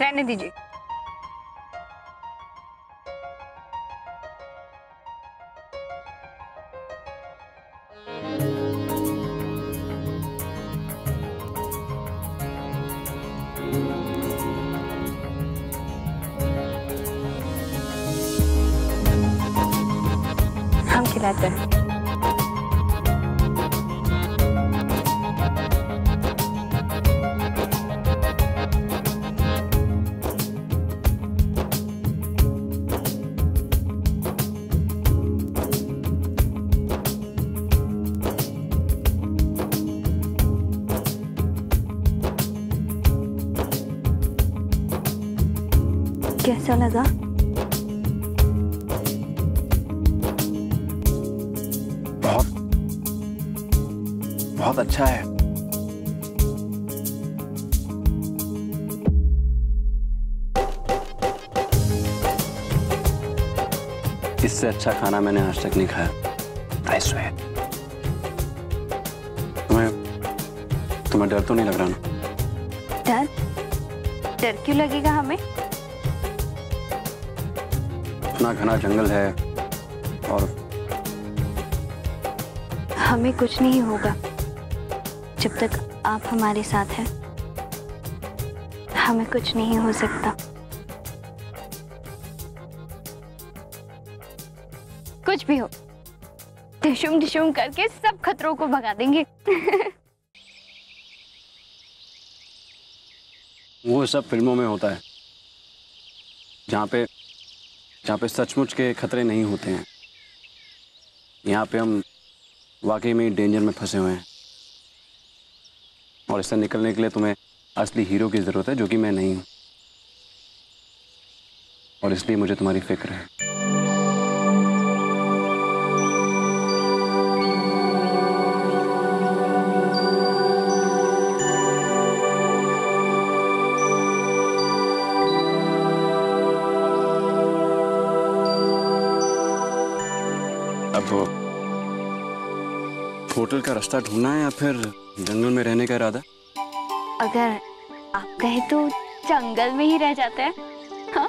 रहने दीजिए। हम खिलाते हैं। कैसा लगा? बहुत अच्छा है। इससे अच्छा खाना मैंने आज तक नहीं खाया। I swear। तुम्हें डर तो नहीं लग रहा ना? डर क्यों लगेगा हमें? इतना घना जंगल है और हमें कुछ नहीं होगा जब तक आप हमारे साथ हैं। हमें कुछ नहीं हो सकता। कुछ भी हो, डिशुम डिशुम करके सब खतरों को भगा देंगे। वो सब फिल्मों में होता है जहाँ पे सचमुच के खतरे नहीं होते हैं। यहाँ पे हम वाकई में डेंजर में फंसे हुए हैं और इससे निकलने के लिए तुम्हें असली हीरो की ज़रूरत है, जो कि मैं नहीं हूँ, और इसलिए मुझे तुम्हारी फिक्र है। होटल का रास्ता ढूंढना है या फिर जंगल में रहने का इरादा? अगर आप कहें तो जंगल में ही रह जाते हैं। हाँ?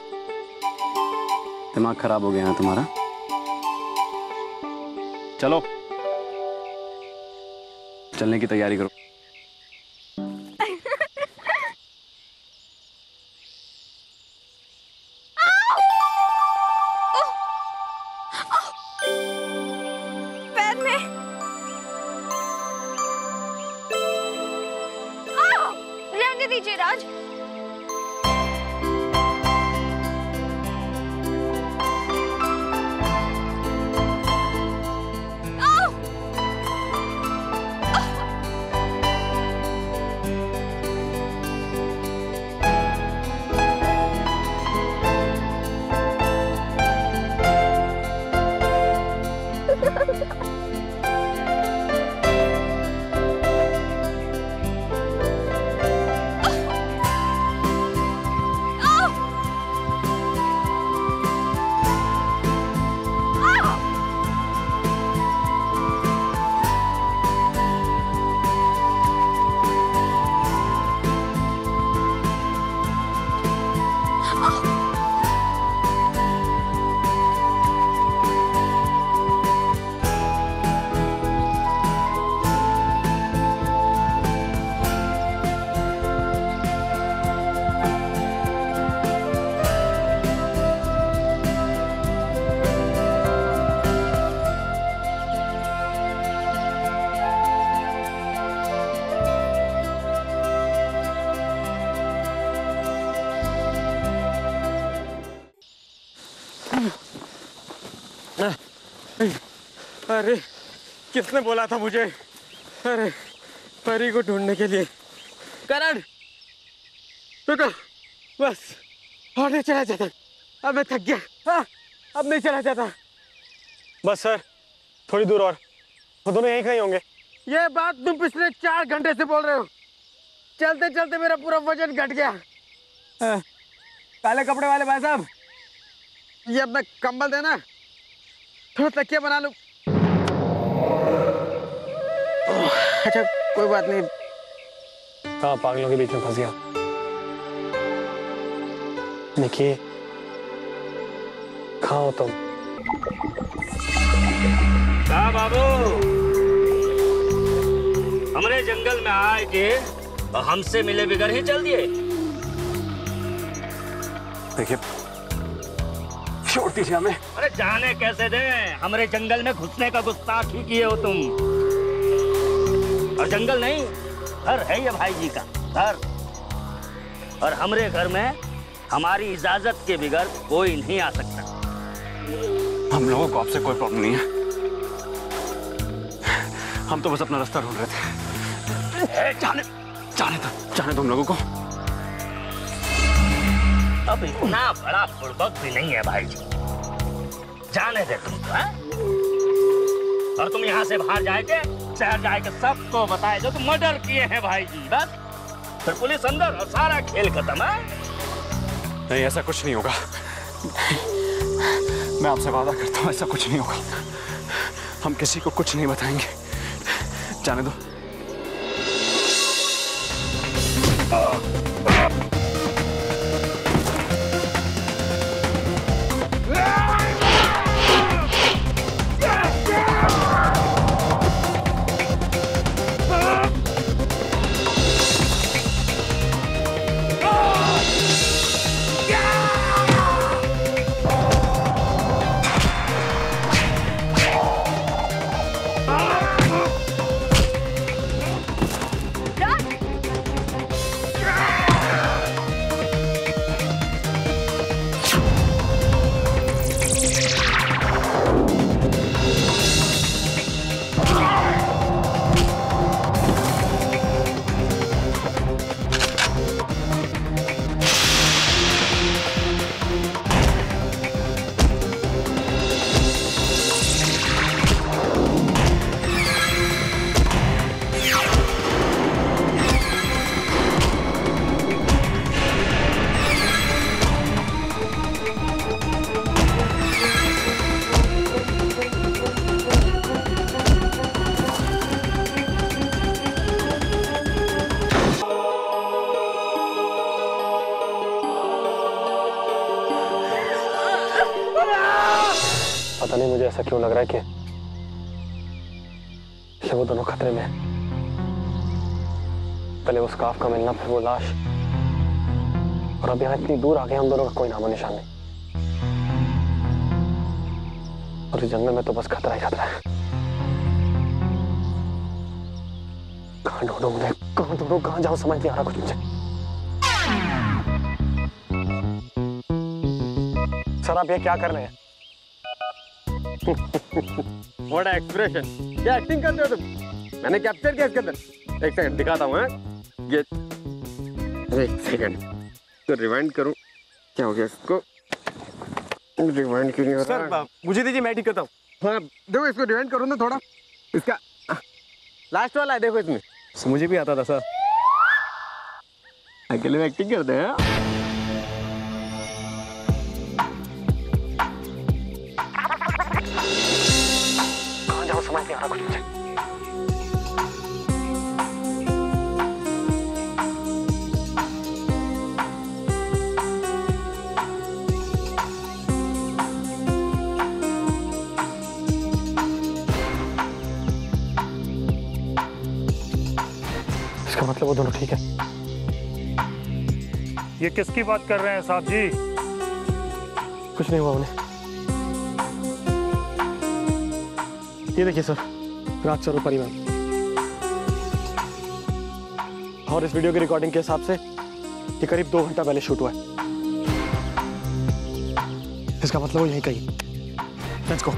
दिमाग खराब हो गया है तुम्हारा। चलो, चलने की तैयारी करो। दीजिए राज, अरे किसने बोला था मुझे अरे परी को ढूंढने के लिए? करण रुको, बस और नहीं चला जाता। अब मैं थक गया। हाँ, अब नहीं चला जाता। बस सर, थोड़ी दूर और। वो दोनों यहीं कहीं होंगे। ये बात तुम पिछले 4 घंटे से बोल रहे हो। चलते चलते मेरा पूरा वजन घट गया। काले कपड़े वाले भाई साहब, ये अपना कंबल देना, थोड़ा तकिया बना लूँ। अच्छा कोई बात नहीं। हाँ, पागलों के बीच में फंस गया। देखिए, खाओ तुम। हाँ बाबू, हमरे जंगल में आए के हमसे मिले बिगड़ ही चल दिए। देखिए, छोड़ दीजिए हमें। अरे जाने कैसे दे, हमरे जंगल में घुसने का गुस्ताखी किए हो तुम। और जंगल नहीं, घर है ये भाई जी का घर, और हमरे घर में हमारी इजाजत के बिगड़ कोई नहीं आ सकता। हम लोगों को आपसे कोई प्रॉब्लम नहीं है, हम तो बस अपना रास्ता ढूंढ रहे थे। जाने दो हम लोगों को। अब इतना बड़ा बुड़बक भी नहीं है भाई जी, जाने दे तुमको। और तुम यहाँ से बाहर जाके शहर जाके सबको बताए जो तुम मर्डर किए हैं भाई जी। बस फिर पुलिस अंदर और सारा खेल खत्म है। नहीं, ऐसा कुछ नहीं होगा, मैं आपसे वादा करता हूँ, ऐसा कुछ नहीं होगा। हम किसी को कुछ नहीं बताएंगे, जाने दो। पता नहीं मुझे ऐसा क्यों लग रहा है कि वो दोनों खतरे में। पहले उस काफ का मिलना, फिर वो लाश, और अब यहाँ इतनी दूर आ गए, हम दोनों का कोई नामो निशान नहीं। और इस जंगल में तो बस खतरा ही खतरा है। कहाँ ढूंढूं मैं, कहाँ ढूंढूं, कहाँ जाऊं, समझ नहीं आ रहा कुछ मुझे। सर आप ये क्या कर रहे हैं? What an expression! क्या एक्टिंग कर रहे हो तुम? मैंने कैप्चर किया इसके अंदर। एक सेकंड दिखाता हूँ। ये एक सेकंड तो रिवाइंड करूँ। क्या हो गया इसको? रिवाइंड क्यों नहीं हो रहा? सर मुझे दीजिए, मैं ठीक करता हूँ। हाँ देखो, इसको रिवाइंड करूँ ना थोड़ा। इसका लास्ट वाला है, देखो इसमें। मुझे भी आता था सर। अकेले में एक्टिंग करते हैं। समझ नहीं आ रहा कुछ मुझे। इसका मतलब वो दोनों ठीक है। ये किसकी बात कर रहे हैं साहब जी? कुछ नहीं हुआ उन्हें। ये देखिए सर, राज सर परिवार। और इस वीडियो की रिकॉर्डिंग के हिसाब से ये करीब 2 घंटा पहले शूट हुआ है। इसका मतलब वो यहीं कहीं। Let's go.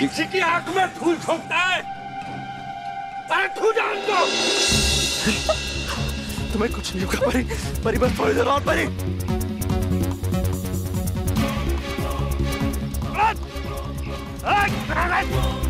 किसी की आंख में धूल झोंकता है। अरे तू जान दो। तुम्हें कुछ नहीं होगा परी, परी बस थोड़ी देर और परी। राज, राज, राज।